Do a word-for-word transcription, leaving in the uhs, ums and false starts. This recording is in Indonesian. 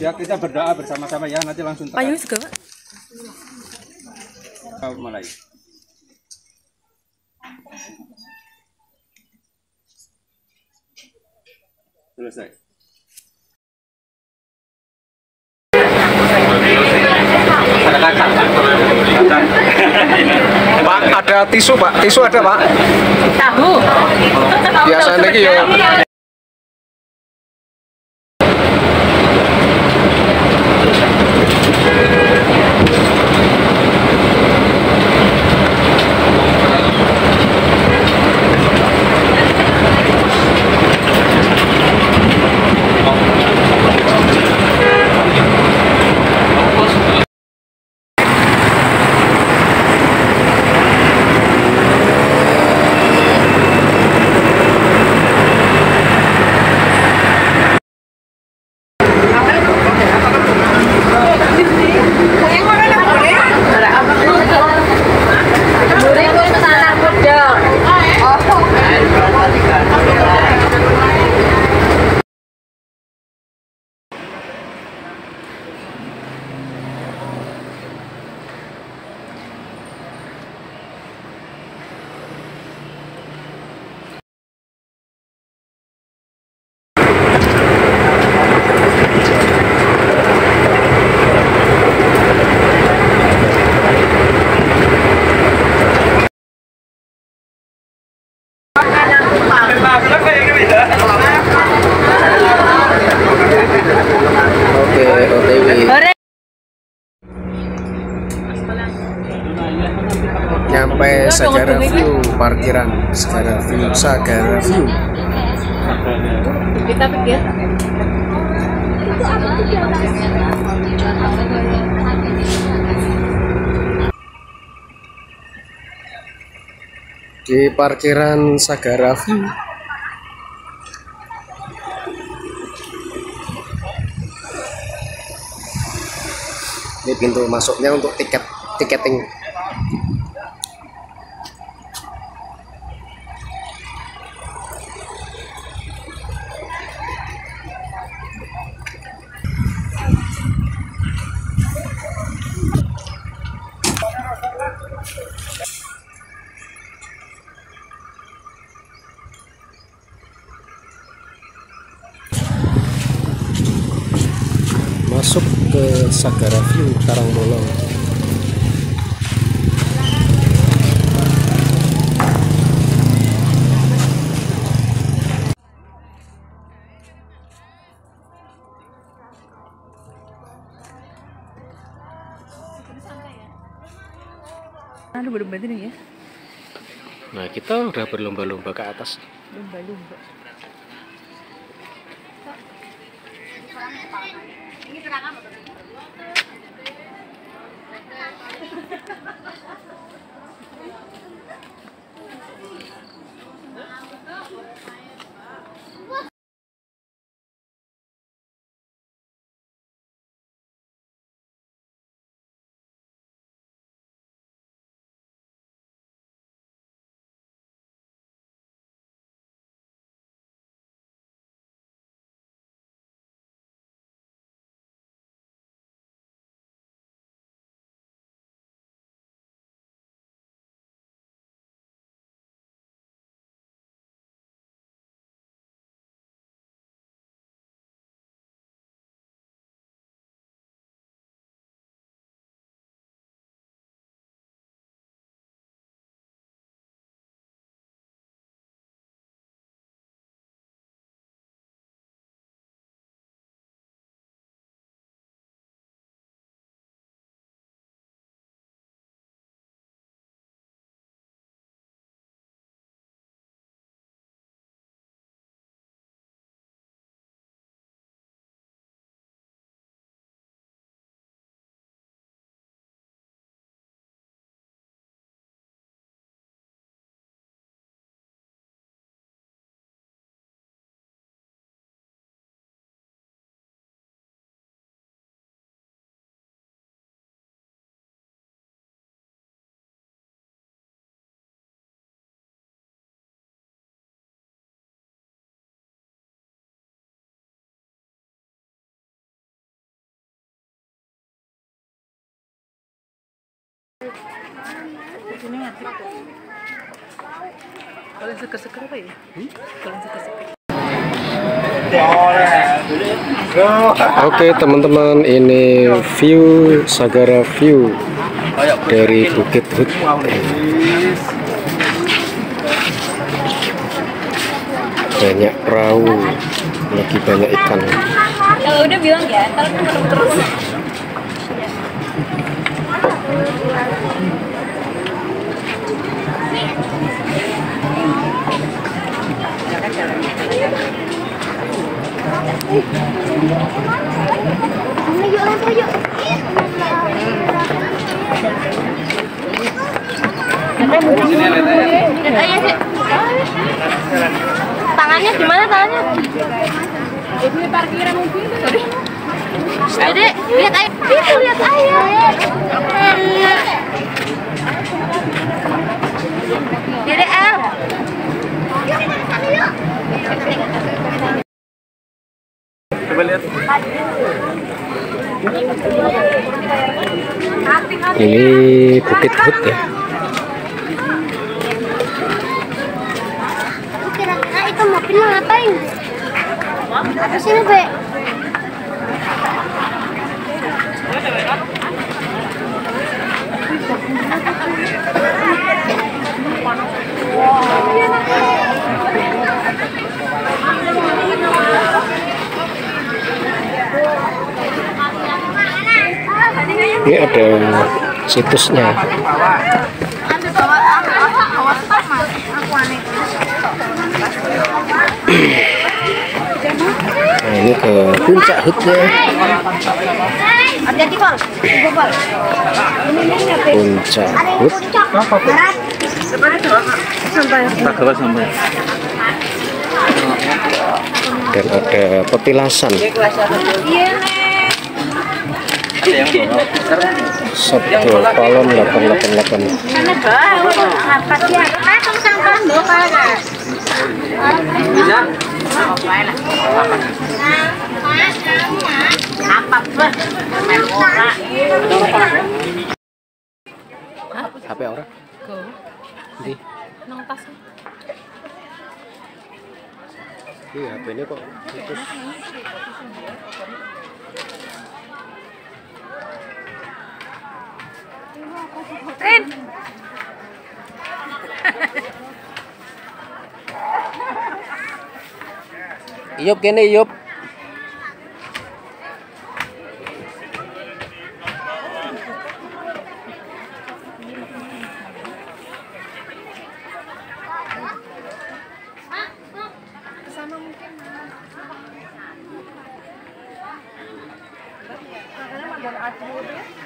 Ya kita berdoa bersama-sama ya, nanti langsung tekan. Payung juga, Pak. Mulai. Selesai. Pak, ada tisu, Pak. Tisu ada, Pak. Tahu. Biasanya iki ya. Nyampe Sagara View, parkiran Sagara View, Sagara View. Kita pikir di parkiran Sagara View. Ini pintu masuknya untuk tiket tiketing. Masuk ke Sagara View Karangbolong. Aduh, berlomba ini ya. Nah, kita udah berlomba-lomba ke atas. Lomba-lomba. Ini serangan apa? Di sini ngaduk tuh. Kalian seker-seker apa ya? Hmm? Kalian seker-seker. Oke teman-teman, ini view Sagara View dari Bukit Kud. Banyak perahu, lagi banyak ikan. Kalau udah bilang ya, ntar aku terus. Tangannya gimana tangannya? Ini parkiran mungkin. Jadi lihat air, lihat air. Jadi el. Coba lihat. Ini Bukit Kud ya. Itu mobil ngapain? Apa sih ini, Be? Ini ada situsnya. Nah, ini ke puncak hutnya. Puncak hut. Dan ada petilasan. Satu palon delapan delapan delapan. H P orang? Di? Nang tas. Iya, H P ini kok putus. Rin. Iyup kene iyup. Mungkin